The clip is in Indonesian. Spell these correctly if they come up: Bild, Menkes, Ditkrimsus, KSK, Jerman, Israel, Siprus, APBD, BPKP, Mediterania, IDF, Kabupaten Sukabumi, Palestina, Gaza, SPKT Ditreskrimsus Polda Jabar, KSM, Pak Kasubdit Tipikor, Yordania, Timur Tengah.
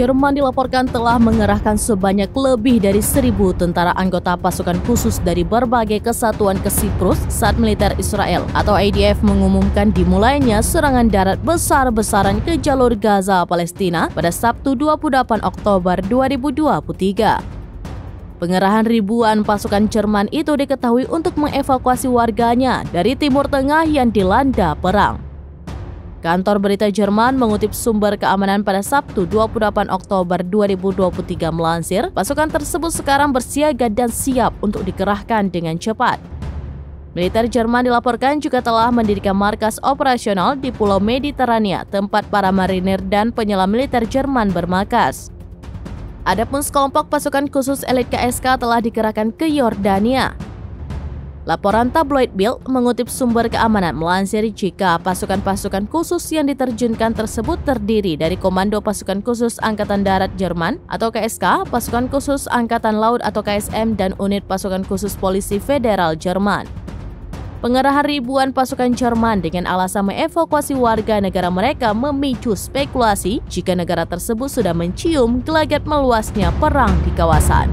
Jerman dilaporkan telah mengerahkan sebanyak lebih dari 1.000 tentara anggota pasukan khusus dari berbagai kesatuan ke Siprus saat militer Israel atau IDF mengumumkan dimulainya serangan darat besar-besaran ke jalur Gaza, Palestina pada Sabtu 28 Oktober 2023. Pengerahan ribuan pasukan Jerman itu diketahui untuk mengevakuasi warganya dari Timur Tengah yang dilanda perang. Kantor berita Jerman mengutip sumber keamanan pada Sabtu 28 Oktober 2023 melansir, pasukan tersebut sekarang bersiaga dan siap untuk dikerahkan dengan cepat. Militer Jerman dilaporkan juga telah mendirikan markas operasional di Pulau Mediterania, tempat para marinir dan penyelam militer Jerman bermarkas. Adapun sekelompok pasukan khusus elit KSK telah dikerahkan ke Yordania. Laporan tabloid Bild mengutip sumber keamanan melansir jika pasukan-pasukan khusus yang diterjunkan tersebut terdiri dari Komando Pasukan Khusus Angkatan Darat Jerman atau KSK, Pasukan Khusus Angkatan Laut atau KSM, dan Unit Pasukan Khusus Polisi Federal Jerman. Pengerahan ribuan pasukan Jerman dengan alasan mengevakuasi warga negara mereka memicu spekulasi jika negara tersebut sudah mencium gelagat meluasnya perang di kawasan.